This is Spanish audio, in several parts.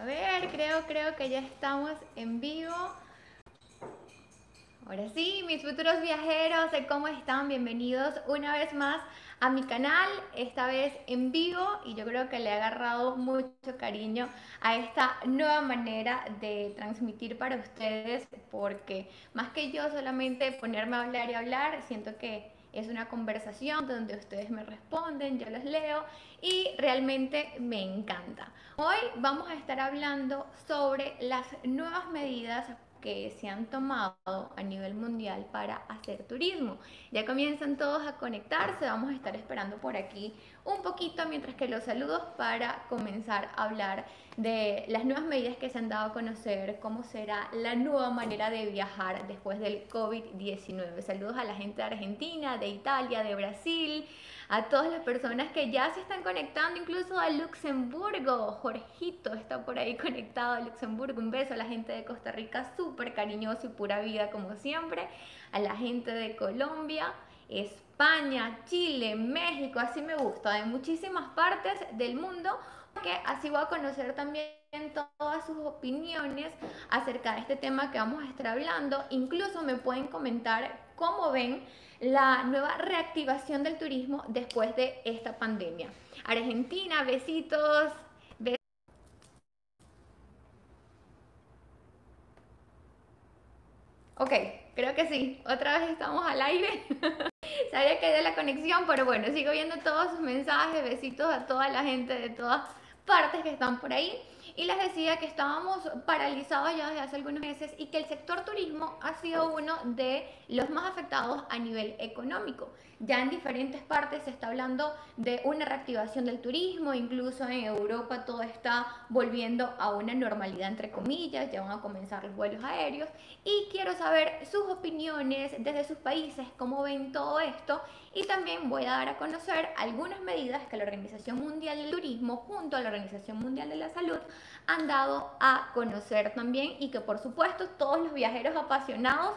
a ver, creo que ya estamos en vivo. Ahora sí, mis futuros viajeros, ¿cómo están? Bienvenidos una vez más a mi canal, esta vez en vivo, y yo creo que le he agarrado mucho cariño a esta nueva manera de transmitir para ustedes, porque más que yo solamente ponerme a hablar y hablar, siento que es una conversación donde ustedes me responden, yo los leo y realmente me encanta. Hoy vamos a estar hablando sobre las nuevas medidas que se han tomado a nivel mundial para hacer turismo. Ya comienzan todos a conectarse, vamos a estar esperando por aquí un poquito mientras que los saludos para comenzar a hablar de las nuevas medidas que se han dado a conocer, cómo será la nueva manera de viajar después del COVID-19. Saludos a la gente de Argentina, de Italia, de Brasil, a todas las personas que ya se están conectando, incluso a Luxemburgo. Jorgito está por ahí conectado a Luxemburgo. Un beso a la gente de Costa Rica, súper cariñoso y pura vida como siempre. A la gente de Colombia, España, Chile, México, así me gusta, de muchísimas partes del mundo, porque así voy a conocer también todas sus opiniones acerca de este tema que vamos a estar hablando. Incluso me pueden comentar cómo ven la nueva reactivación del turismo después de esta pandemia. Argentina, besitos. Ok, creo que sí, otra vez estamos al aire. Sabía que era la conexión, pero bueno, sigo viendo todos sus mensajes. Besitos a toda la gente de todas partes que están por ahí. Y les decía que estábamos paralizados ya desde hace algunos meses y que el sector turismo ha sido uno de los más afectados a nivel económico. Ya en diferentes partes se está hablando de una reactivación del turismo, incluso en Europa todo está volviendo a una normalidad, entre comillas, ya van a comenzar los vuelos aéreos. Y quiero saber sus opiniones desde sus países, cómo ven todo esto. Y también voy a dar a conocer algunas medidas que la Organización Mundial del Turismo junto a la Organización Mundial de la Salud han dado a conocer también, y que por supuesto todos los viajeros apasionados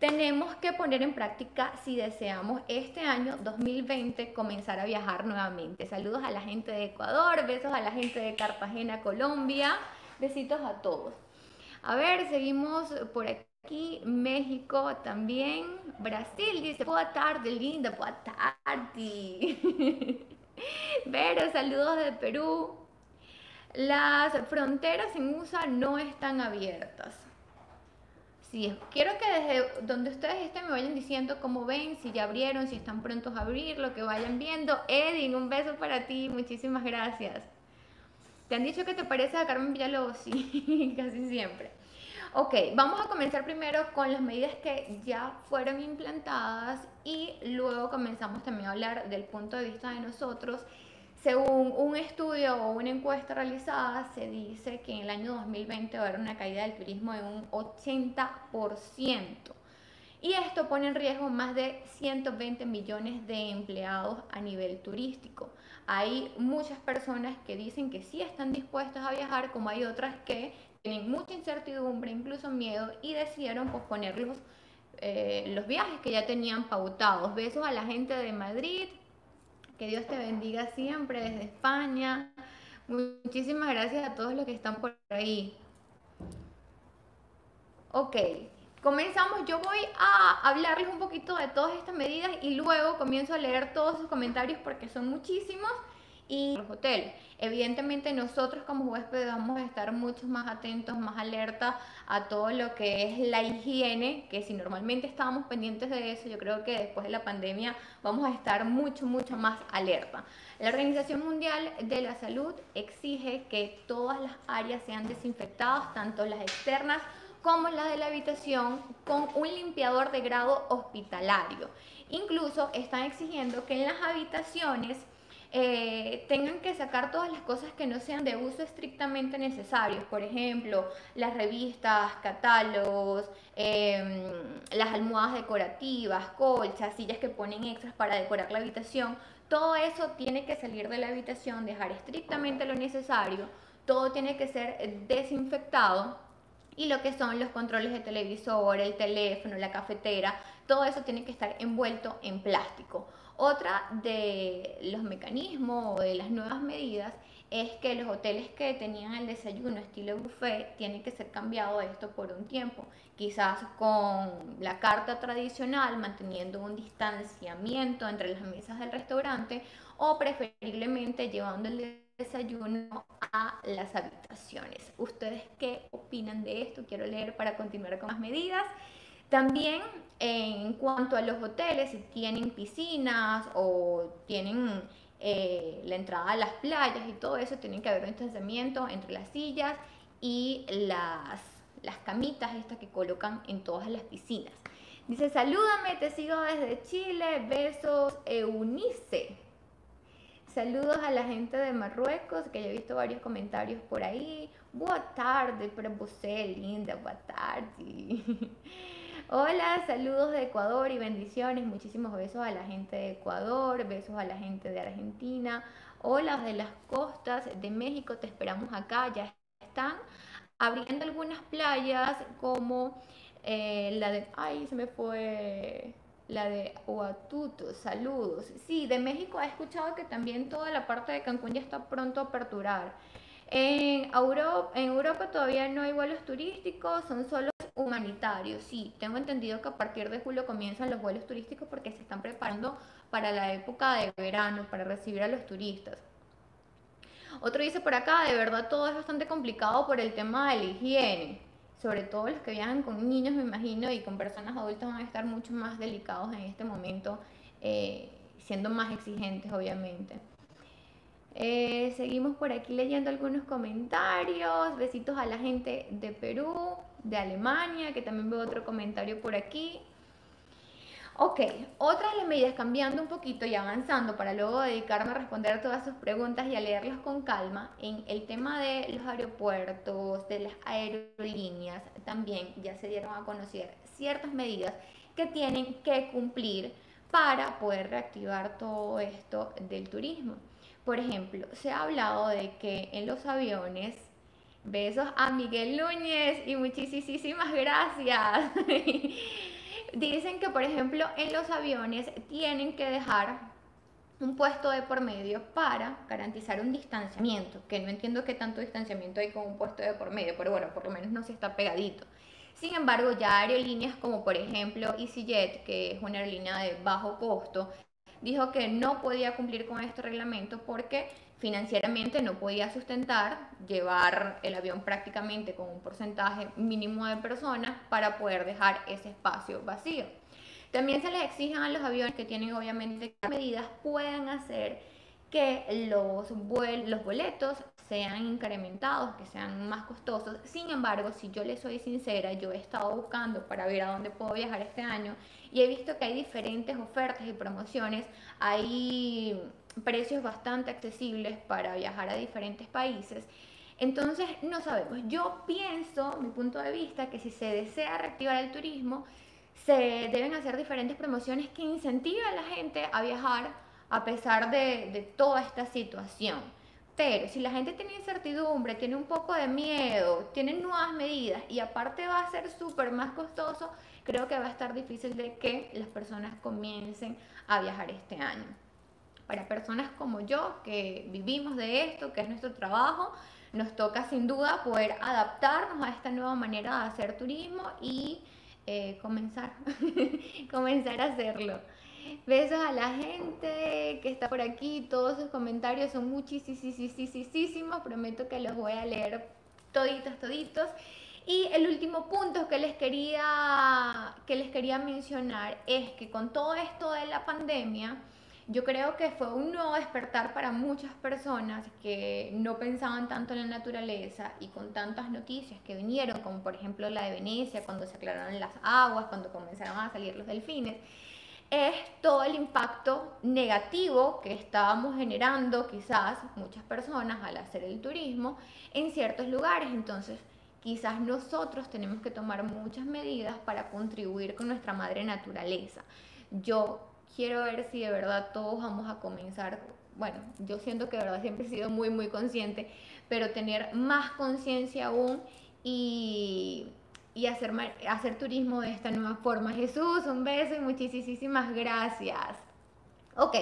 tenemos que poner en práctica si deseamos este año 2020 comenzar a viajar nuevamente. Saludos a la gente de Ecuador, besos a la gente de Cartagena, Colombia, besitos a todos. A ver, seguimos por aquí, México también, Brasil dice, boa tarde, linda, boa tarde. Vero, saludos de Perú. Las fronteras en USA no están abiertas. Sí, quiero que desde donde ustedes estén me vayan diciendo cómo ven, si ya abrieron, si están prontos a abrir, lo que vayan viendo. Edin, un beso para ti, muchísimas gracias. ¿Te han dicho que te parece a Carmen Villalobos? Sí, casi siempre. Ok, vamos a comenzar primero con las medidas que ya fueron implantadas y luego comenzamos también a hablar del punto de vista de nosotros. Según un estudio o una encuesta realizada, se dice que en el año 2020 va a haber una caída del turismo de un 80%. Y esto pone en riesgo más de 120 millones de empleados a nivel turístico. Hay muchas personas que dicen que sí están dispuestas a viajar, como hay otras que tienen mucha incertidumbre, incluso miedo, y decidieron posponer los viajes que ya tenían pautados. Besos a la gente de Madrid. Que Dios te bendiga siempre desde España. Muchísimas gracias a todos los que están por ahí. Ok, comenzamos. Yo voy a hablarles un poquito de todas estas medidas y luego comienzo a leer todos sus comentarios porque son muchísimos. Y los hoteles. Evidentemente nosotros como huéspedes vamos a estar mucho más atentos, más alerta a todo lo que es la higiene, que si normalmente estábamos pendientes de eso, yo creo que después de la pandemia vamos a estar mucho más alerta. La Organización Mundial de la Salud exige que todas las áreas sean desinfectadas, tanto las externas como las de la habitación, con un limpiador de grado hospitalario. Incluso están exigiendo que en las habitaciones tengan que sacar todas las cosas que no sean de uso estrictamente necesarios, por ejemplo, las revistas, catálogos, las almohadas decorativas, colchas, sillas que ponen extras para decorar la habitación. Todo eso tiene que salir de la habitación, dejar estrictamente lo necesario, todo tiene que ser desinfectado. Y lo que son los controles de televisor, el teléfono, la cafetera, todo eso tiene que estar envuelto en plástico. Otra de los mecanismos o de las nuevas medidas es que los hoteles que tenían el desayuno estilo buffet tienen que ser cambiado esto por un tiempo, quizás con la carta tradicional, manteniendo un distanciamiento entre las mesas del restaurante, o preferiblemente llevando el desayuno a las habitaciones. ¿Ustedes qué opinan de esto? Quiero leer para continuar con más medidas. También en cuanto a los hoteles, si tienen piscinas o tienen la entrada a las playas y todo eso, tienen que haber un distanciamiento entre las sillas y las camitas estas que colocan en todas las piscinas. Dice: salúdame, te sigo desde Chile, besos Eunice. Saludos a la gente de Marruecos, que yo he visto varios comentarios por ahí. Boa tarde para você, linda, boa tarde. Hola, saludos de Ecuador y bendiciones, muchísimos besos a la gente de Ecuador, besos a la gente de Argentina. Hola de las costas de México, te esperamos acá. Ya están abriendo algunas playas como la de... Ay, se me fue... La de Huatuto, saludos. Sí, de México he escuchado que también toda la parte de Cancún ya está pronto a aperturar. En Europa todavía no hay vuelos turísticos, son solo humanitarios. Sí, tengo entendido que a partir de julio comienzan los vuelos turísticos porque se están preparando para la época de verano, para recibir a los turistas. Otro dice por acá: de verdad todo es bastante complicado por el tema de la higiene. Sobre todo los que viajan con niños, me imagino, y con personas adultas van a estar mucho más delicados en este momento, siendo más exigentes, obviamente. Seguimos por aquí leyendo algunos comentarios. Besitos a la gente de Perú, de Alemania, que también veo otro comentario por aquí. Ok, otras de las medidas, cambiando un poquito y avanzando para luego dedicarme a responder todas sus preguntas y a leerlas con calma. En el tema de los aeropuertos, de las aerolíneas, también ya se dieron a conocer ciertas medidas que tienen que cumplir para poder reactivar todo esto del turismo. Por ejemplo, se ha hablado de que en los aviones... Besos a Miguel Núñez y muchísimas gracias. Dicen que, por ejemplo, en los aviones tienen que dejar un puesto de por medio para garantizar un distanciamiento, que no entiendo qué tanto distanciamiento hay con un puesto de por medio, pero bueno, por lo menos no se está pegadito. Sin embargo, ya aerolíneas como, por ejemplo, EasyJet, que es una aerolínea de bajo costo, dijo que no podía cumplir con este reglamento porque financieramente no podía sustentar llevar el avión prácticamente con un porcentaje mínimo de personas para poder dejar ese espacio vacío. También se les exige a los aviones que tienen obviamente medidas, puedan hacer que los boletos sean incrementados, que sean más costosos. Sin embargo, si yo les soy sincera, yo he estado buscando para ver a dónde puedo viajar este año y he visto que hay diferentes ofertas y promociones, hay precios bastante accesibles para viajar a diferentes países. Entonces, no sabemos. Yo pienso, mi punto de vista, que si se desea reactivar el turismo, se deben hacer diferentes promociones que incentiven a la gente a viajar a pesar de toda esta situación. Pero si la gente tiene incertidumbre, tiene un poco de miedo, tiene nuevas medidas y aparte va a ser súper más costoso, creo que va a estar difícil de que las personas comiencen a viajar este año. Para personas como yo, que vivimos de esto, que es nuestro trabajo, nos toca sin duda poder adaptarnos a esta nueva manera de hacer turismo y comenzar a hacerlo. Besos a la gente que está por aquí, todos sus comentarios son muchísimos, prometo que los voy a leer toditos. Y el último punto que les quería mencionar es que con todo esto de la pandemia, yo creo que fue un nuevo despertar para muchas personas que no pensaban tanto en la naturaleza, y con tantas noticias que vinieron, como por ejemplo la de Venecia, cuando se aclararon las aguas, cuando comenzaron a salir los delfines, es todo el impacto negativo que estábamos generando quizás muchas personas al hacer el turismo en ciertos lugares. Entonces, quizás nosotros tenemos que tomar muchas medidas para contribuir con nuestra madre naturaleza. Yo quiero ver si de verdad todos vamos a comenzar, bueno, yo siento que de verdad siempre he sido muy consciente, pero tener más conciencia aún y hacer turismo de esta nueva forma. Jesús, un beso y muchísimas gracias. Ok,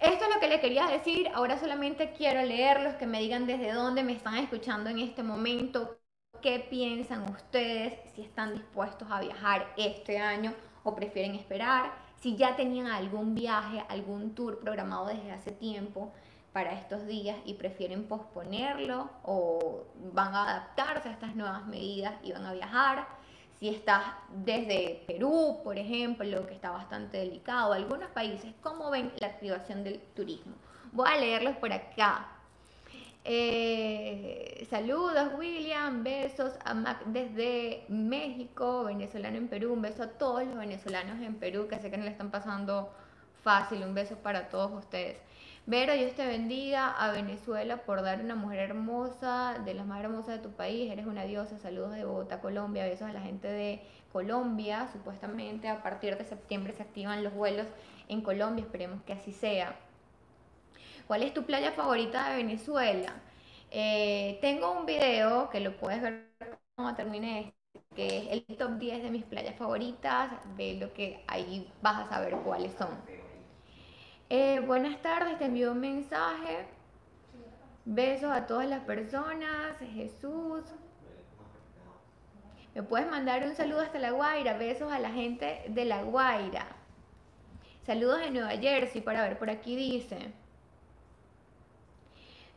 Esto es lo que le quería decir. Ahora solamente quiero leerlos, que me digan desde dónde me están escuchando en este momento, qué piensan ustedes, si están dispuestos a viajar este año o prefieren esperar, si ya tenían algún viaje, algún tour programado desde hace tiempo para estos días y prefieren posponerlo o van a adaptarse a estas nuevas medidas y van a viajar. Si estás desde Perú, por ejemplo, que está bastante delicado, algunos países, ¿cómo ven la activación del turismo? Voy a leerlos por acá. Saludos, William, besos a Mac desde México, venezolano en Perú, un beso a todos los venezolanos en Perú, que sé que no le están pasando fácil, un beso para todos ustedes. Vero, Dios te bendiga a Venezuela por dar una mujer hermosa, de las más hermosas de tu país, eres una diosa, saludos de Bogotá, Colombia, besos a la gente de Colombia, supuestamente a partir de septiembre se activan los vuelos en Colombia, esperemos que así sea. ¿Cuál es tu playa favorita de Venezuela? Tengo un video que lo puedes ver cuando termine este, que es el top 10 de mis playas favoritas, ve lo que ahí vas a saber cuáles son. Buenas tardes, te envío un mensaje, besos a todas las personas, Jesús. Me puedes mandar un saludo hasta La Guaira, besos a la gente de La Guaira. Saludos de Nueva Jersey, para ver por aquí dice.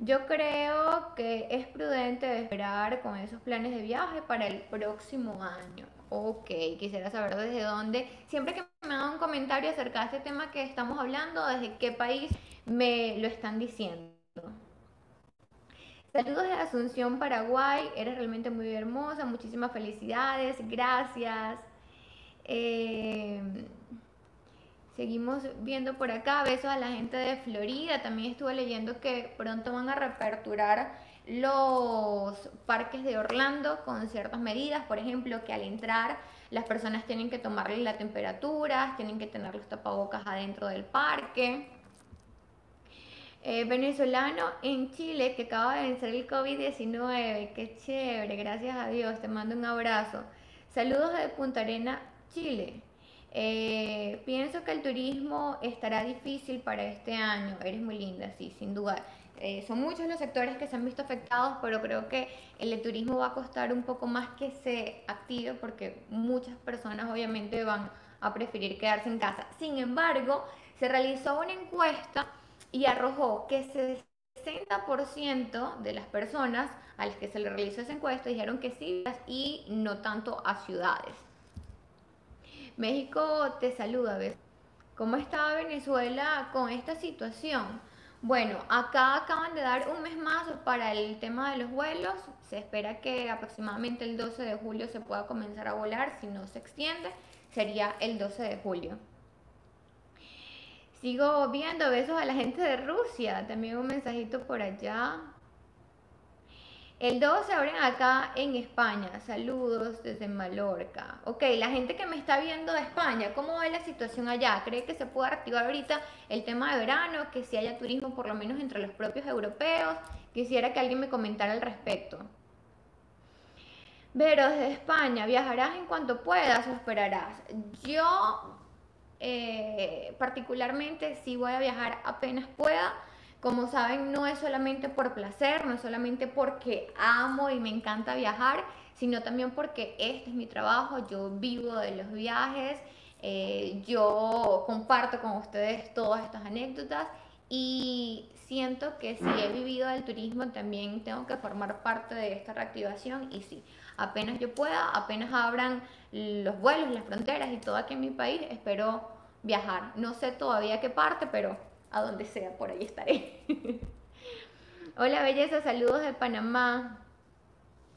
Yo creo que es prudente esperar con esos planes de viaje para el próximo año. Ok, quisiera saber desde dónde. Siempre que me hagan un comentario acerca de este tema que estamos hablando, desde qué país me lo están diciendo. Saludos de Asunción, Paraguay. Eres realmente muy hermosa. Muchísimas felicidades. Gracias. Seguimos viendo por acá, besos a la gente de Florida, también estuve leyendo que pronto van a reaperturar los parques de Orlando con ciertas medidas, por ejemplo, que al entrar las personas tienen que tomarle la temperatura, tienen que tener los tapabocas adentro del parque. Venezolano en Chile que acaba de vencer el COVID-19, qué chévere, gracias a Dios, te mando un abrazo. Saludos de Punta Arena, Chile. Pienso que el turismo estará difícil para este año, eres muy linda, sí, sin duda. Son muchos los sectores que se han visto afectados, pero creo que el turismo va a costar un poco más que se active porque muchas personas obviamente van a preferir quedarse en casa. Sin embargo, se realizó una encuesta y arrojó que se 60% de las personas a las que se le realizó esa encuesta dijeron que sí y no tanto a ciudades. México te saluda, ¿ves? ¿Cómo está Venezuela con esta situación? Bueno, acá acaban de dar un mes más para el tema de los vuelos. Se espera que aproximadamente el 12 de julio se pueda comenzar a volar. Si no se extiende, sería el 12 de julio. Sigo viendo, besos a la gente de Rusia. También un mensajito por allá. El 2 se abren acá en España. Saludos desde Mallorca. Ok, la gente que me está viendo de España, ¿cómo va la situación allá? ¿Cree que se puede reactivar ahorita el tema de verano? Que si haya turismo por lo menos entre los propios europeos. Quisiera que alguien me comentara al respecto. Pero desde España, ¿viajarás en cuanto puedas o esperarás? Yo particularmente sí voy a viajar apenas pueda. Como saben, no es solamente por placer, no es solamente porque amo y me encanta viajar, sino también porque este es mi trabajo, yo vivo de los viajes, yo comparto con ustedes todas estas anécdotas y siento que si he vivido del turismo también tengo que formar parte de esta reactivación y sí, apenas yo pueda, apenas abran los vuelos, las fronteras y todo aquí en mi país, espero viajar. No sé todavía qué parte, pero a donde sea, por ahí estaré. Hola belleza, saludos de Panamá.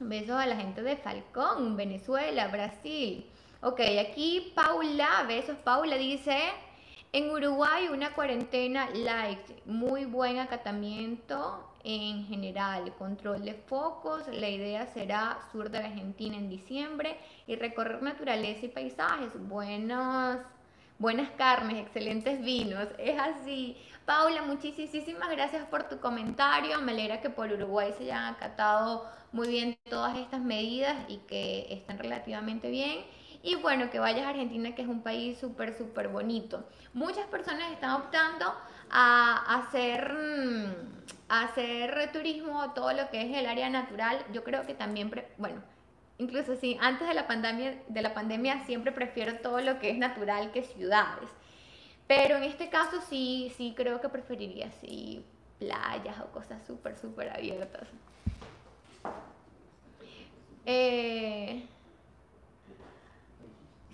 Besos a la gente de Falcón, Venezuela, Brasil. Ok, aquí Paula, besos Paula, dice: en Uruguay una cuarentena light, muy buen acatamiento en general, control de focos, la idea será sur de la Argentina en diciembre y recorrer naturaleza y paisajes, buenas carnes, excelentes vinos, es así. Paula, muchísimas gracias por tu comentario, me alegra que por Uruguay se hayan acatado muy bien todas estas medidas y que están relativamente bien. Y bueno, que vayas a Argentina, que es un país súper bonito. Muchas personas están optando a hacer turismo, todo lo que es el área natural. Yo creo que también, bueno, incluso sí, antes de la pandemia siempre prefiero todo lo que es natural que ciudades. Pero en este caso sí creo que preferiría así playas o cosas súper abiertas.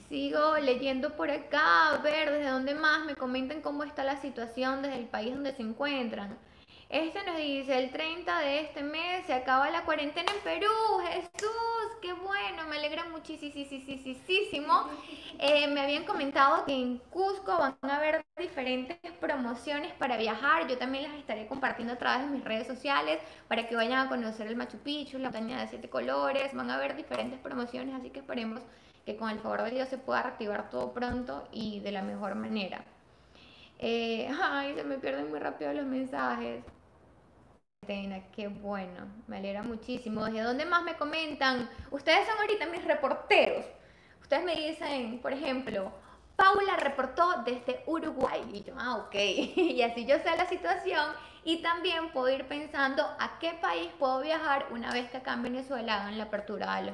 Sigo leyendo por acá, a ver desde dónde más me comentan cómo está la situación desde el país donde se encuentran. Este nos dice, el 30 de este mes se acaba la cuarentena en Perú. Jesús, qué bueno, me alegra muchísimo. Me habían comentado que en Cusco van a haber diferentes promociones para viajar. Yo también las estaré compartiendo a través de mis redes sociales para que vayan a conocer el Machu Picchu, la Montaña de Siete Colores. Van a haber diferentes promociones, así que esperemos que con el favor de Dios se pueda reactivar todo pronto y de la mejor manera. Ay, se me pierden muy rápido los mensajes. Qué bueno, me alegra muchísimo. ¿De dónde más me comentan? Ustedes son ahorita mis reporteros. Ustedes me dicen, por ejemplo, Paula reportó desde Uruguay. Y yo, ah, ok. Y así yo sé la situación. Y también puedo ir pensando a qué país puedo viajar una vez que acá en Venezuela hagan la apertura de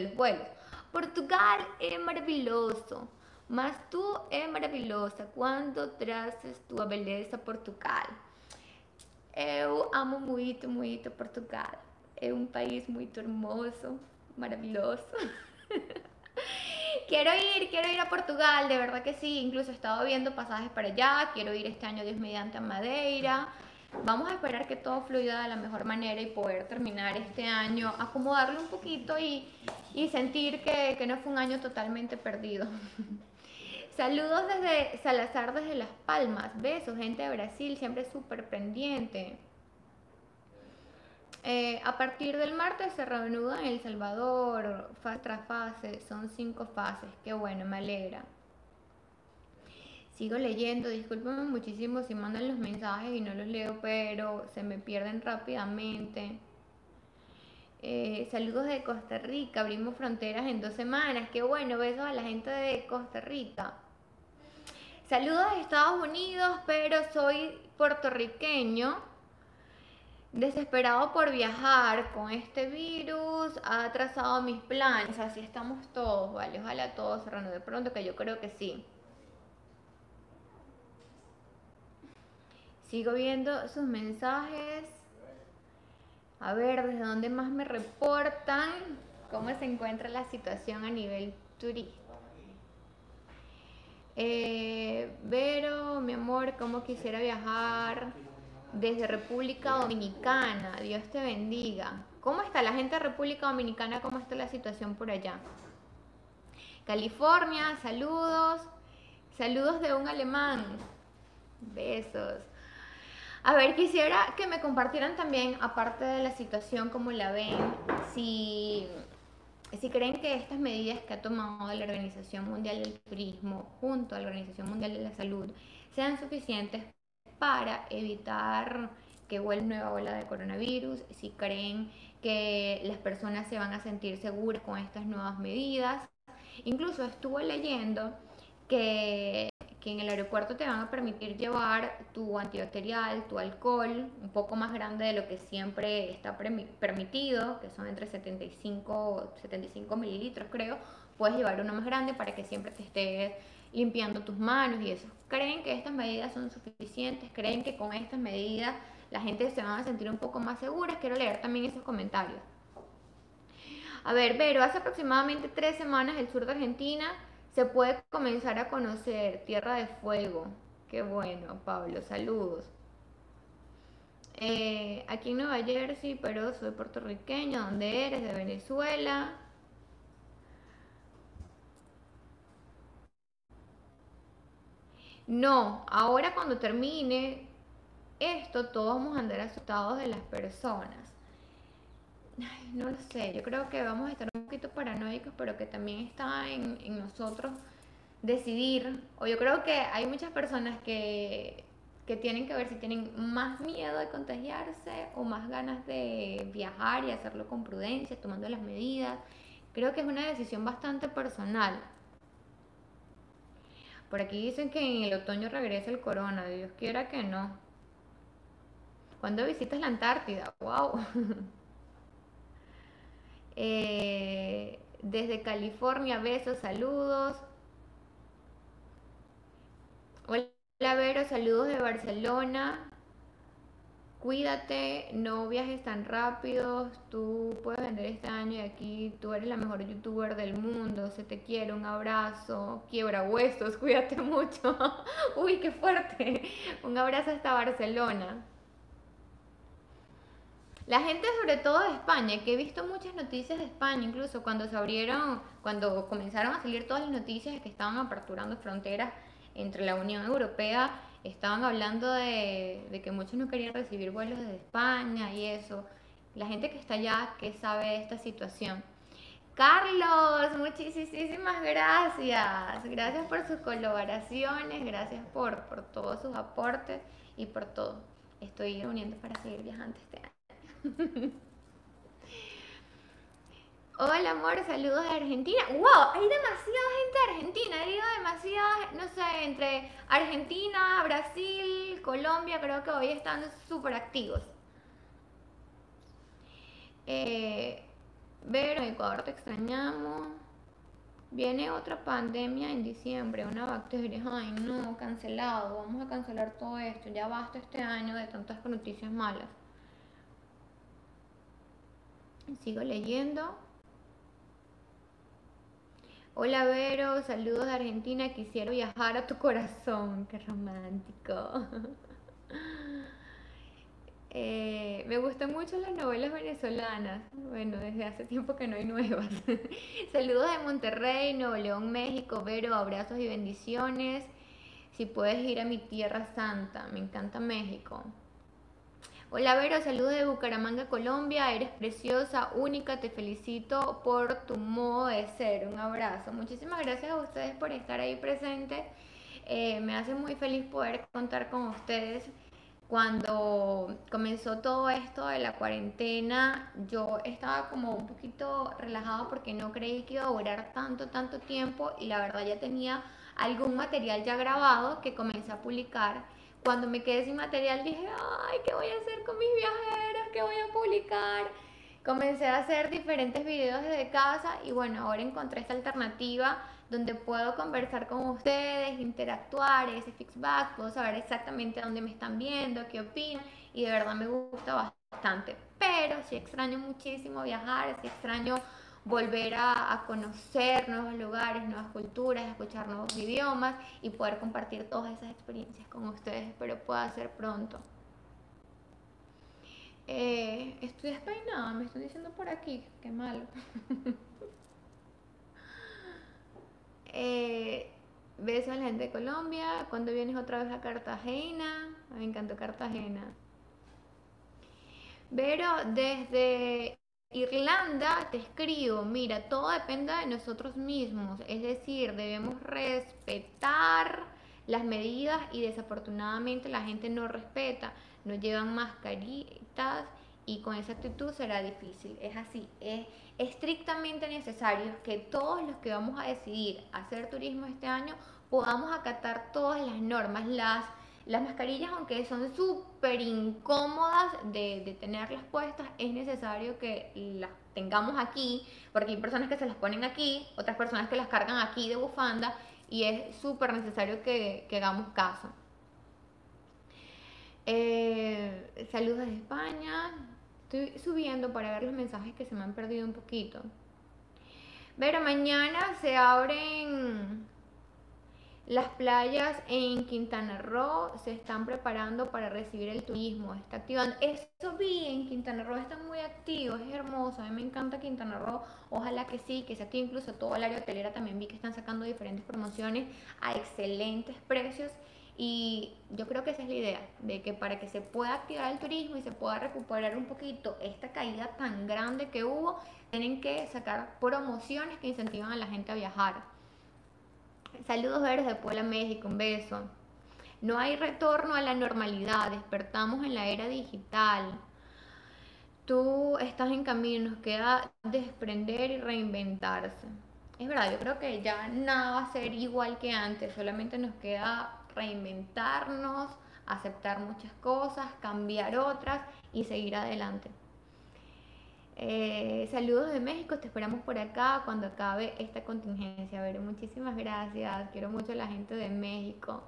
los vuelos. Portugal es maravilloso. Más tú es maravillosa cuando traces tu beleza a Portugal. Eu amo muito Portugal. Es un país muy hermoso, maravilloso. Quiero ir a Portugal, de verdad que sí. Incluso he estado viendo pasajes para allá. Quiero ir este año, Dios mediante, a Madeira. Vamos a esperar que todo fluya de la mejor manera y poder terminar este año, acomodarlo un poquito y sentir que no fue un año totalmente perdido. Saludos desde Salazar, desde Las Palmas. Besos, gente de Brasil, siempre súper pendiente. A partir del martes se reanuda en El Salvador, fase tras fase, son 5 fases. Qué bueno, me alegra. Sigo leyendo, discúlpenme muchísimo si mandan los mensajes y no los leo, pero se me pierden rápidamente. Saludos de Costa Rica, abrimos fronteras en 2 semanas. Qué bueno, besos a la gente de Costa Rica. Saludos de Estados Unidos, pero soy puertorriqueño. Desesperado por viajar, con este virus ha atrasado mis planes. Así estamos todos, ¿vale? Ojalá todos se reanude pronto, que yo creo que sí. Sigo viendo sus mensajes. A ver, ¿desde dónde más me reportan? ¿Cómo se encuentra la situación a nivel turista? Vero, mi amor, ¿cómo quisiera viajar desde República Dominicana? Dios te bendiga. ¿Cómo está la gente de República Dominicana? ¿Cómo está la situación por allá? California, saludos. Saludos de un alemán. Besos. A ver, quisiera que me compartieran también, aparte de la situación, como la ven, si creen que estas medidas que ha tomado la Organización Mundial del Turismo junto a la Organización Mundial de la Salud sean suficientes para evitar que vuelva nueva ola de coronavirus, si creen que las personas se van a sentir seguras con estas nuevas medidas. Incluso estuve leyendo que en el aeropuerto te van a permitir llevar tu antibacterial, tu alcohol, un poco más grande de lo que siempre está permitido, que son entre 75 mililitros, creo. Puedes llevar uno más grande para que siempre te estés limpiando tus manos y eso. ¿Creen que estas medidas son suficientes? ¿Creen que con estas medidas la gente se va a sentir un poco más segura? Quiero leer también esos comentarios. A ver, Vero, hace aproximadamente 3 semanas el sur de Argentina se puede comenzar a conocer Tierra de Fuego. Qué bueno, Pablo, saludos. Aquí en Nueva Jersey, pero soy puertorriqueño. ¿Dónde eres? De Venezuela. No, ahora cuando termine esto, todos vamos a andar asustados de las personas. Ay, no lo sé, yo creo que vamos a estar un poquito paranoicos, pero que también está en nosotros decidir, o yo creo que hay muchas personas que tienen que ver si tienen más miedo de contagiarse o más ganas de viajar y hacerlo con prudencia, tomando las medidas. Creo que es una decisión bastante personal. Por aquí dicen que en el otoño regresa el corona. Dios quiera que no. ¿Cuándo visitas la Antártida? ¡Wow! Desde California, besos, saludos. Hola Vero, saludos de Barcelona. Cuídate, no viajes tan rápido. Tú puedes vender este año y aquí tú eres la mejor youtuber del mundo. Se te quiere, un abrazo. Quiebra huesos, cuídate mucho. Uy, qué fuerte. Un abrazo hasta Barcelona. La gente, sobre todo de España, que he visto muchas noticias de España, incluso cuando se abrieron, cuando comenzaron a salir todas las noticias de que estaban aperturando fronteras entre la Unión Europea, estaban hablando de que muchos no querían recibir vuelos desde España y eso. La gente que está allá, que sabe de esta situación. Carlos, muchísimas gracias. Gracias por sus colaboraciones, gracias por todos sus aportes y por todo. Estoy reuniendo para seguir viajando este año. Hola amor, saludos de Argentina. Wow, hay demasiada gente de Argentina. He ido demasiada, no sé, entre Argentina, Brasil, Colombia. Creo que hoy están súper activos. Pero en Ecuador te extrañamos. Viene otra pandemia en diciembre, una bacteria. Ay no, cancelado, vamos a cancelar todo esto. Ya basta este año de tantas noticias malas. Sigo leyendo. Hola Vero, saludos de Argentina. Quisiera viajar a tu corazón. Qué romántico. Me gustan mucho las novelas venezolanas. Bueno, desde hace tiempo que no hay nuevas. Saludos de Monterrey, Nuevo León, México. Vero, abrazos y bendiciones. Si puedes ir a mi tierra santa. Me encanta México. Hola Vero, saludos de Bucaramanga, Colombia. Eres preciosa, única, te felicito por tu modo de ser. Un abrazo. Muchísimas gracias a ustedes por estar ahí presentes. Me hace muy feliz poder contar con ustedes. Cuando comenzó todo esto de la cuarentena, yo estaba como un poquito relajada porque no creí que iba a durar tanto tiempo, y la verdad ya tenía algún material ya grabado que comencé a publicar. Cuando me quedé sin material dije, ay, ¿qué voy a hacer con mis viajeros? ¿Qué voy a publicar? Comencé a hacer diferentes videos desde casa y bueno, ahora encontré esta alternativa donde puedo conversar con ustedes, interactuar, ese feedback, puedo saber exactamente dónde me están viendo, qué opinan, y de verdad me gusta bastante. Pero sí extraño muchísimo viajar, sí extraño volver a conocer nuevos lugares, nuevas culturas, escuchar nuevos idiomas y poder compartir todas esas experiencias con ustedes. Espero pueda hacer pronto. Estoy despeinada, me están diciendo por aquí, qué malo. Besos a la gente de Colombia. ¿Cuándo vienes otra vez a Cartagena? Me encantó Cartagena. Pero desde Irlanda te escribo, mira, todo depende de nosotros mismos, es decir, debemos respetar las medidas y desafortunadamente la gente no respeta, no llevan mascaritas y con esa actitud será difícil. Es así, es estrictamente necesario que todos los que vamos a decidir hacer turismo este año podamos acatar todas las normas. Las mascarillas, aunque son súper incómodas de tenerlas puestas, es necesario que las tengamos aquí, porque hay personas que se las ponen aquí, otras personas que las cargan aquí de bufanda, y es súper necesario que hagamos caso. Saludos de España. Estoy subiendo para ver los mensajes que se me han perdido un poquito. Pero mañana se abren las playas en Quintana Roo, se están preparando para recibir el turismo, está activando. Eso vi, en Quintana Roo están muy activos, es hermoso, a mí me encanta Quintana Roo, ojalá que sí, que se active incluso todo el área hotelera. También vi que están sacando diferentes promociones a excelentes precios y yo creo que esa es la idea, de que para que se pueda activar el turismo y se pueda recuperar un poquito esta caída tan grande que hubo, tienen que sacar promociones que incentivan a la gente a viajar. Saludos verdes de Puebla, México, un beso. No hay retorno a la normalidad, despertamos en la era digital. Tú estás en camino, nos queda desprender y reinventarse. Es verdad, yo creo que ya nada va a ser igual que antes, solamente nos queda reinventarnos, aceptar muchas cosas, cambiar otras y seguir adelante. Saludos de México, te esperamos por acá cuando acabe esta contingencia. A ver, muchísimas gracias, quiero mucho a la gente de México.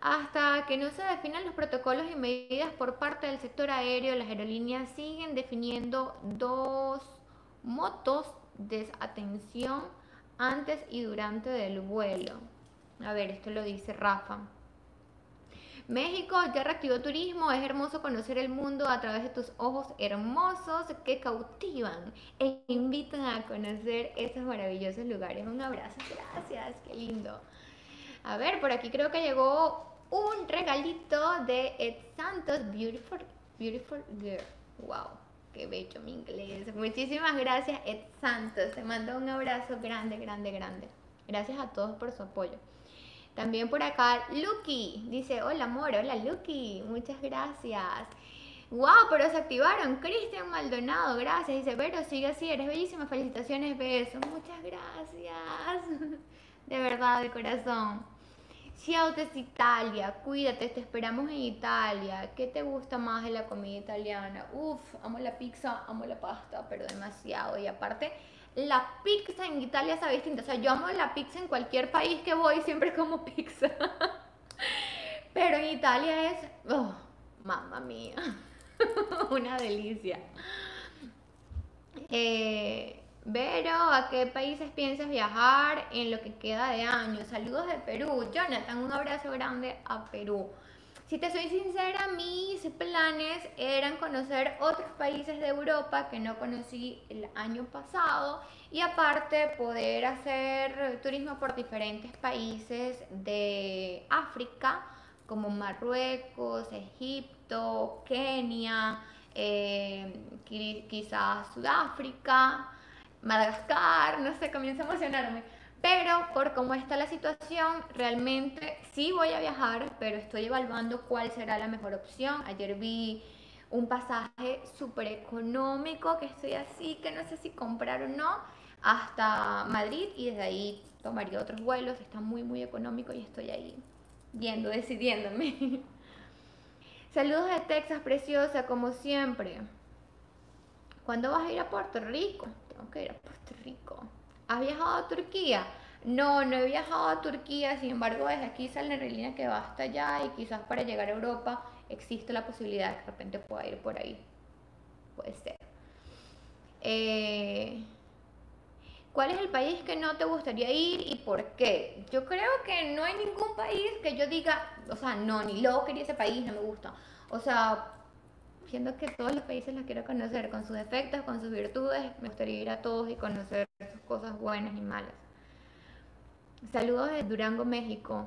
Hasta que no se definan los protocolos y medidas por parte del sector aéreo, las aerolíneas siguen definiendo dos motos de desatención antes y durante del vuelo. A ver, esto lo dice Rafa. México ya reactivó turismo, es hermoso conocer el mundo a través de tus ojos hermosos que cautivan e invitan a conocer esos maravillosos lugares. Un abrazo, gracias, qué lindo. A ver, por aquí creo que llegó un regalito de Ed Santos, Beautiful Girl. Wow, qué bello mi inglés. Muchísimas gracias, Ed Santos, te mando un abrazo grande, grande, grande. Gracias a todos por su apoyo. También por acá, Lucky, dice, hola amor, hola Lucky, muchas gracias. Wow, pero se activaron, Cristian Maldonado, gracias, dice, Vero, sigue así, eres bellísima, felicitaciones, besos, muchas gracias, de verdad, de corazón. Ciautes Italia, cuídate, te esperamos en Italia, ¿qué te gusta más de la comida italiana? Uf, amo la pizza, amo la pasta, pero demasiado, y aparte... La pizza en Italia sabe distinta, o sea, yo amo la pizza en cualquier país que voy, siempre como pizza. Pero en Italia es, oh, mamma mía, una delicia. Vero, ¿a qué países piensas viajar en lo que queda de año? Saludos de Perú. Jonathan, un abrazo grande a Perú. Si te soy sincera, mis planes eran conocer otros países de Europa que no conocí el año pasado y aparte poder hacer turismo por diferentes países de África como Marruecos, Egipto, Kenia, quizás Sudáfrica, Madagascar, no sé, comienzo a emocionarme. Pero por cómo está la situación, realmente sí voy a viajar, pero estoy evaluando cuál será la mejor opción. Ayer vi un pasaje súper económico que estoy así, que no sé si comprar o no, hasta Madrid y desde ahí tomaría otros vuelos. Está muy, muy económico y estoy ahí viendo, decidiéndome. Saludos de Texas, preciosa, como siempre. ¿Cuándo vas a ir a Puerto Rico? Tengo que ir a Puerto Rico. ¿Has viajado a Turquía? No, no he viajado a Turquía, sin embargo desde aquí sale la aerolínea que va hasta allá y quizás para llegar a Europa existe la posibilidad de que de repente pueda ir por ahí. Puede ser. ¿Cuál es el país que no te gustaría ir y por qué? Yo creo que no hay ningún país que yo diga, o sea, no, ni loco quería ese país, no me gusta. O sea, siendo que todos los países los quiero conocer, con sus defectos, con sus virtudes, me gustaría ir a todos y conocer sus cosas buenas y malas. Saludos de Durango, México.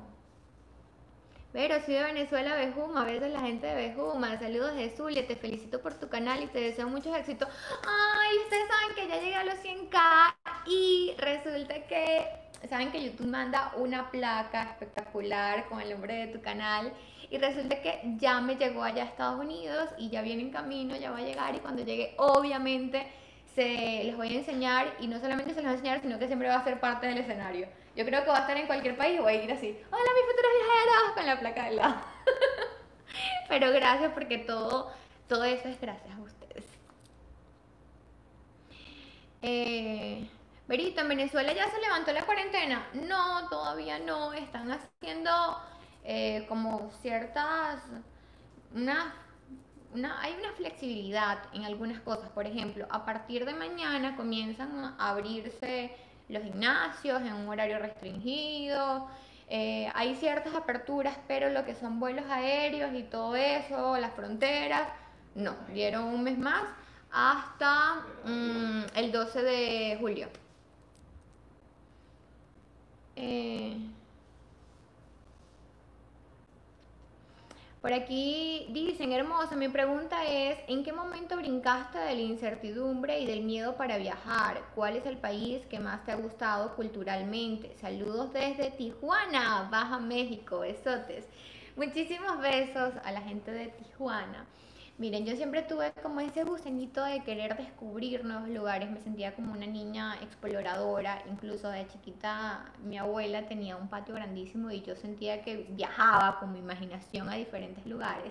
Pero soy de Venezuela, Bejuma, a veces la gente de Bejuma. Saludos de Zulia, te felicito por tu canal y te deseo muchos éxitos. Ay, ustedes saben que ya llegué a los 100K y resulta que, saben que YouTube manda una placa espectacular con el nombre de tu canal. Y resulta que ya me llegó allá a Estados Unidos y ya viene en camino, ya va a llegar. Y cuando llegue, obviamente, les voy a enseñar. Y no solamente se los voy a enseñar, sino que siempre va a ser parte del escenario. Yo creo que va a estar en cualquier país y voy a ir así. ¡Hola, mis futuros viajeros! Con la placa del lado. Pero gracias porque todo eso es gracias a ustedes. Verito, ¿en Venezuela ya se levantó la cuarentena? No, todavía no. Están haciendo... como ciertas, hay una flexibilidad en algunas cosas. Por ejemplo, a partir de mañana comienzan a abrirse los gimnasios en un horario restringido, hay ciertas aperturas, pero lo que son vuelos aéreos y todo eso, las fronteras, no, dieron un mes más hasta el 12 de julio. Por aquí dicen, hermosa, mi pregunta es, ¿en qué momento brincaste de la incertidumbre y del miedo para viajar? ¿Cuál es el país que más te ha gustado culturalmente? Saludos desde Tijuana, Baja México, besotes. Muchísimos besos a la gente de Tijuana. Miren, yo siempre tuve como ese gusanito de querer descubrir nuevos lugares, me sentía como una niña exploradora, incluso de chiquita mi abuela tenía un patio grandísimo y yo sentía que viajaba con mi imaginación a diferentes lugares,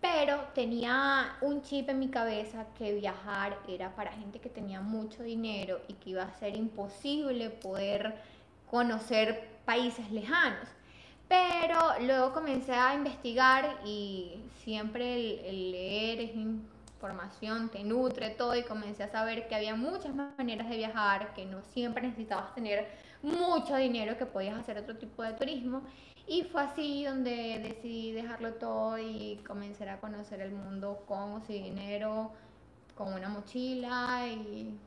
pero tenía un chip en mi cabeza que viajar era para gente que tenía mucho dinero y que iba a ser imposible poder conocer países lejanos. Pero luego comencé a investigar y siempre el leer es información, te nutre todo, y comencé a saber que había muchas más maneras de viajar, que no siempre necesitabas tener mucho dinero, que podías hacer otro tipo de turismo, y fue así donde decidí dejarlo todo y comenzar a conocer el mundo con o sin dinero, con una mochila, y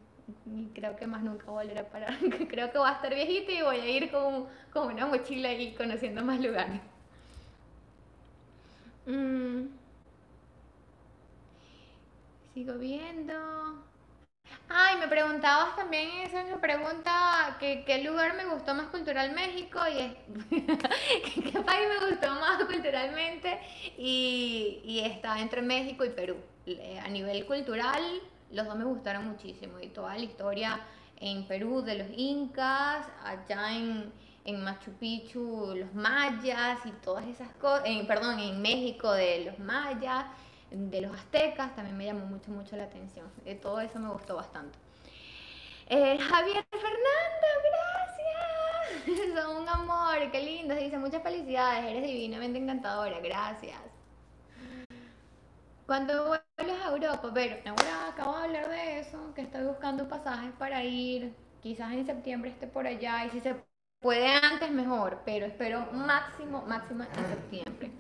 creo que más nunca volveré a parar. Creo que voy a estar viejita y voy a ir con una mochila y conociendo más lugares. Sigo viendo. Ay, me preguntabas también, esa es una pregunta, que qué lugar me gustó más cultural México y qué país me gustó más culturalmente, y está entre México y Perú. A nivel cultural, los dos me gustaron muchísimo, y toda la historia en Perú de los incas, allá en Machu Picchu, los mayas y todas esas cosas, perdón, en México de los mayas, de los aztecas, también me llamó mucho la atención. Todo eso me gustó bastante. Javier Fernando, gracias, son un amor, qué lindo, se dice muchas felicidades, eres divinamente encantadora, gracias. Cuando vuelves a Europa, pero ahora acabo de hablar de eso, que estoy buscando pasajes para ir, quizás en septiembre esté por allá, y si se puede antes mejor, pero espero máximo en septiembre.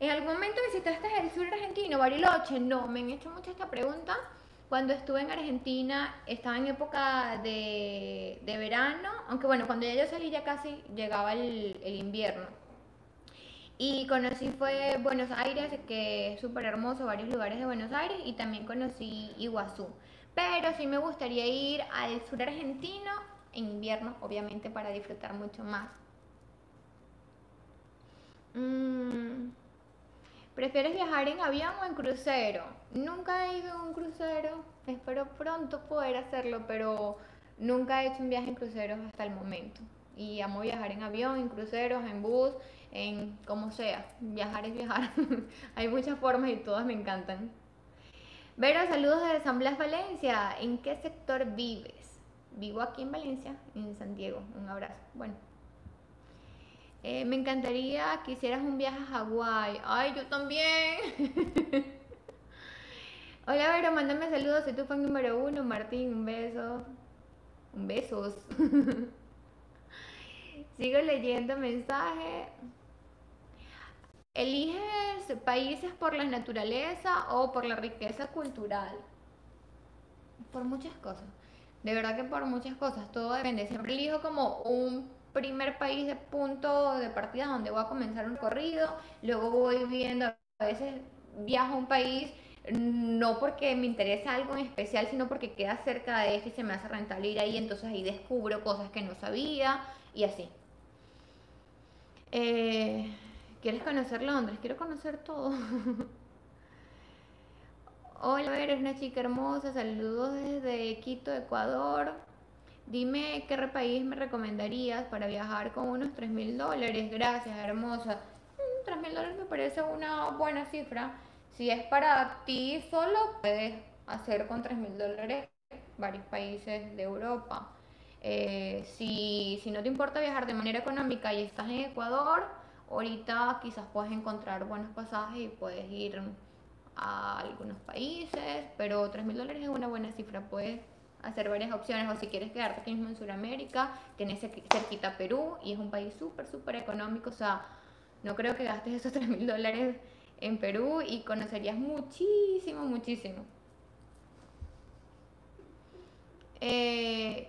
¿En algún momento visitaste el sur argentino, Bariloche? No, me han hecho mucho esta pregunta. Cuando estuve en Argentina, estaba en época de verano, aunque bueno, cuando ya yo salí ya casi llegaba el invierno. Y conocí fue Buenos Aires, que es súper hermoso, varios lugares de Buenos Aires, y también conocí Iguazú. Pero sí me gustaría ir al sur argentino en invierno, obviamente, para disfrutar mucho más. ¿Prefieres viajar en avión o en crucero? Nunca he ido a un crucero, espero pronto poder hacerlo, pero nunca he hecho un viaje en cruceros hasta el momento. Y amo viajar en avión, en cruceros, en bus, en como sea. Viajar es viajar. Hay muchas formas y todas me encantan. Vero, saludos desde San Blas, Valencia. ¿En qué sector vives? Vivo aquí en Valencia, en San Diego. Un abrazo. Bueno. Me encantaría que hicieras un viaje a Hawái. ¡Ay, yo también! Hola, Vero, mándame saludos. Soy tu fan número 1. Martín, un beso. Un besos. Sigo leyendo mensaje. ¿Eliges países por la naturaleza o por la riqueza cultural? Por muchas cosas. De verdad que por muchas cosas. Todo depende. Siempre elijo como un primer país de punto de partida donde voy a comenzar un recorrido. Luego voy viendo. A veces viajo a un país no porque me interesa algo en especial, sino porque queda cerca de este y se me hace rentable ir ahí. Entonces ahí descubro cosas que no sabía y así. ¿Quieres conocer Londres? Quiero conocer todo. Hola, eres una chica hermosa. Saludos desde Quito, Ecuador. Dime qué país me recomendarías para viajar con unos $3.000. Gracias, hermosa. $3.000 me parece una buena cifra. Si es para ti solo, puedes hacer con $3.000 varios países de Europa. Si no te importa viajar de manera económica y estás en Ecuador, ahorita quizás puedes encontrar buenos pasajes y puedes ir a algunos países, pero $3.000 es una buena cifra, puedes hacer varias opciones, o si quieres quedarte aquí mismo en Sudamérica, tienes cerquita Perú y es un país súper económico, o sea, no creo que gastes esos $3.000 en Perú y conocerías muchísimo.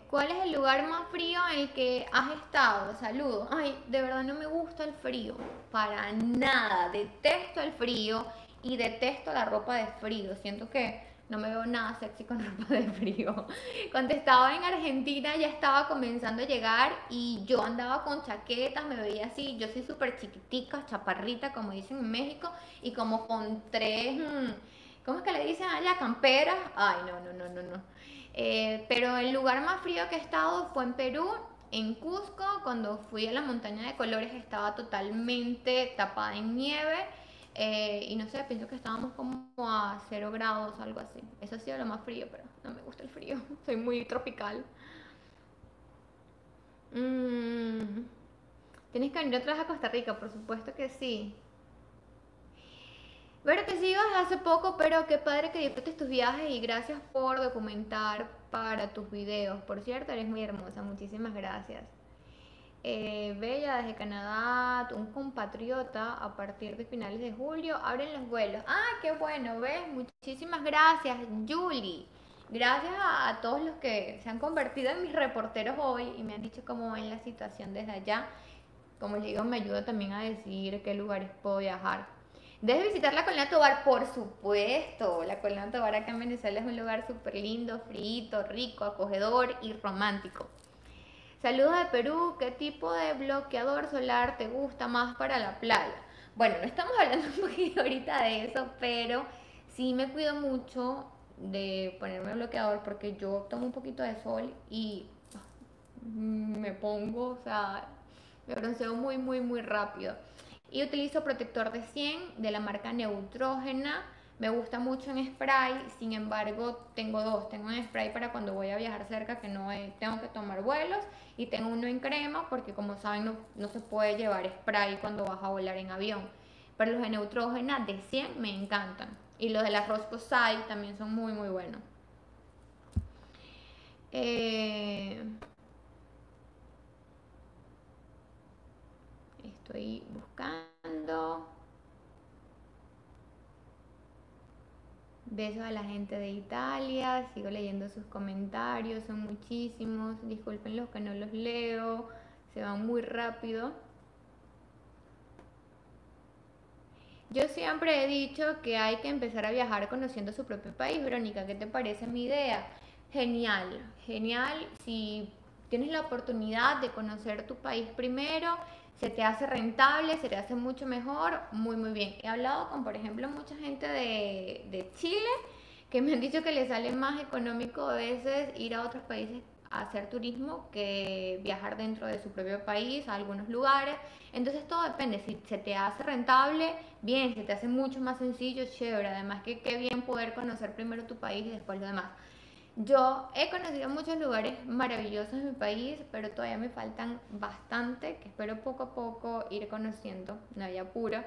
¿Cuál es el lugar más frío en el que has estado? Saludos. Ay, de verdad no me gusta el frío, para nada, detesto el frío y detesto la ropa de frío, siento que no me veo nada sexy con ropa de frío. Cuando estaba en Argentina ya estaba comenzando a llegar y yo andaba con chaquetas, me veía así, yo soy súper chiquitica, chaparrita, como dicen en México, y como con tres, ¿cómo es que le dicen allá? Camperas. Ay, no. Pero el lugar más frío que he estado fue en Perú, en Cusco, cuando fui a la Montaña de Colores estaba totalmente tapada en nieve. Y no sé, pienso que estábamos como a 0 grados, algo así. Eso ha sido lo más frío, pero no me gusta el frío. Soy muy tropical. ¿Tienes que venir otra vez a Costa Rica? Por supuesto que sí. Pero te sigo desde hace poco, pero qué padre que disfrutes tus viajes y gracias por documentar para tus videos. Por cierto, eres muy hermosa, muchísimas gracias. Bella, desde Canadá, un compatriota, a partir de finales de julio abren los vuelos. Ah, qué bueno, ¿ves? Muchísimas gracias, Julie. Gracias a todos los que se han convertido en mis reporteros hoy y me han dicho cómo ven la situación desde allá. Como les digo, me ayuda también a decidir qué lugares puedo viajar. ¿Debes visitar la Colonia Tovar? Por supuesto, la Colonia Tovar acá en Venezuela es un lugar súper lindo, frito, rico, acogedor y romántico. Saludos de Perú, ¿qué tipo de bloqueador solar te gusta más para la playa? Bueno, no estamos hablando un poquito ahorita de eso, pero sí me cuido mucho de ponerme bloqueador porque yo tomo un poquito de sol y me pongo, o sea, me bronceo muy rápido. Y utilizo protector de 100 de la marca Neutrogena. Me gusta mucho en spray, sin embargo tengo dos. Tengo un spray para cuando voy a viajar cerca que no tengo que tomar vuelos y tengo uno en crema porque como saben no se puede llevar spray cuando vas a volar en avión. Pero los de Neutrogena de 100 me encantan y los de La Roche Posay también son muy buenos. Estoy buscando... Besos a la gente de Italia, sigo leyendo sus comentarios, son muchísimos, disculpen los que no los leo, se van muy rápido. Yo siempre he dicho que hay que empezar a viajar conociendo su propio país. Verónica, ¿qué te parece mi idea? Genial, genial, si tienes la oportunidad de conocer tu país primero, se te hace rentable, se te hace mucho mejor, muy bien. He hablado con, por ejemplo, mucha gente de Chile que me han dicho que les sale más económico a veces ir a otros países a hacer turismo que viajar dentro de su propio país a algunos lugares. Entonces todo depende, si se te hace rentable, bien, se te hace mucho más sencillo, chévere. Además que qué bien poder conocer primero tu país y después lo demás. Yo he conocido muchos lugares maravillosos en mi país, pero todavía me faltan bastante, que espero poco a poco ir conociendo, no hay apuro,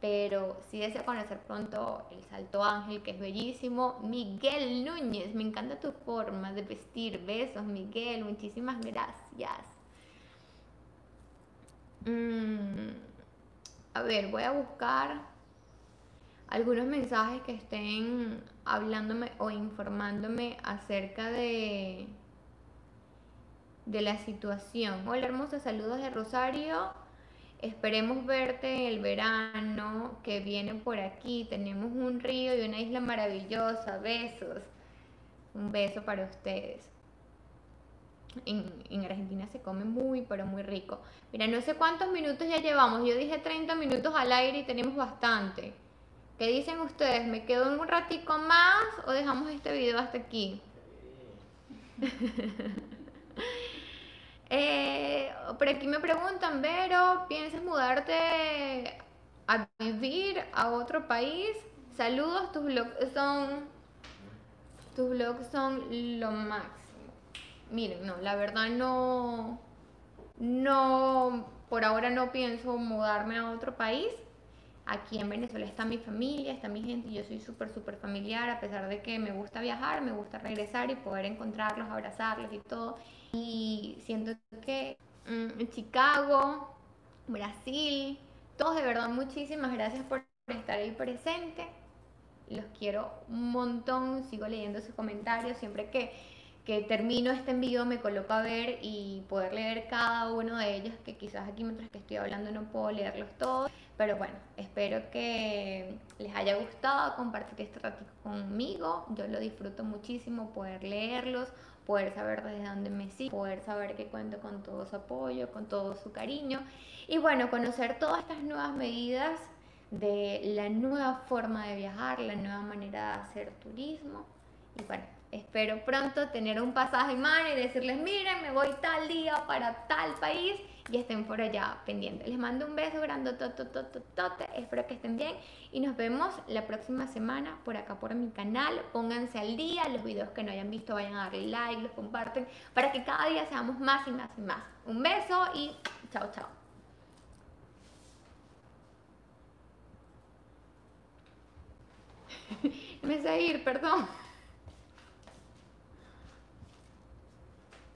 pero sí deseo conocer pronto el Salto Ángel, que es bellísimo. Miguel Núñez, me encanta tu forma de vestir, besos Miguel, muchísimas gracias. A ver, voy a buscar algunos mensajes que estén hablándome o informándome acerca de la situación. Hola hermosa, saludos de Rosario, esperemos verte el verano que viene por aquí, tenemos un río y una isla maravillosa, besos, un beso para ustedes. En Argentina se come muy rico. Mira, no sé cuántos minutos ya llevamos, yo dije 30 minutos al aire y tenemos bastante. ¿Qué dicen ustedes? ¿Me quedo un ratico más o dejamos este video hasta aquí? Por aquí me preguntan, Vero, ¿piensas mudarte a vivir a otro país? Saludos, tus vlogs son lo máximo. Miren, no, la verdad no, por ahora no pienso mudarme a otro país. Aquí en Venezuela está mi familia, está mi gente, y yo soy súper familiar, a pesar de que me gusta viajar, me gusta regresar y poder encontrarlos, abrazarlos y todo. Y siento que Chicago, Brasil, todos de verdad muchísimas gracias por estar ahí presente. Los quiero un montón, sigo leyendo sus comentarios, siempre que que termino este envío me coloco a ver y poder leer cada uno de ellos, que quizás aquí mientras que estoy hablando no puedo leerlos todos, pero bueno, espero que les haya gustado compartir este ratito conmigo. Yo lo disfruto muchísimo, poder leerlos, poder saber desde dónde me siguen, poder saber que cuento con todo su apoyo, con todo su cariño, y bueno, conocer todas estas nuevas medidas de la nueva forma de viajar, la nueva manera de hacer turismo. Y bueno, espero pronto tener un pasaje en mano y decirles, miren, me voy tal día para tal país y estén por allá pendientes. Les mando un beso grandototototote, espero que estén bien y nos vemos la próxima semana por acá por mi canal. Pónganse al día, los videos que no hayan visto vayan a darle like, los comparten para que cada día seamos más y más y más. Un beso y chao, chao. Me sé ir, perdón.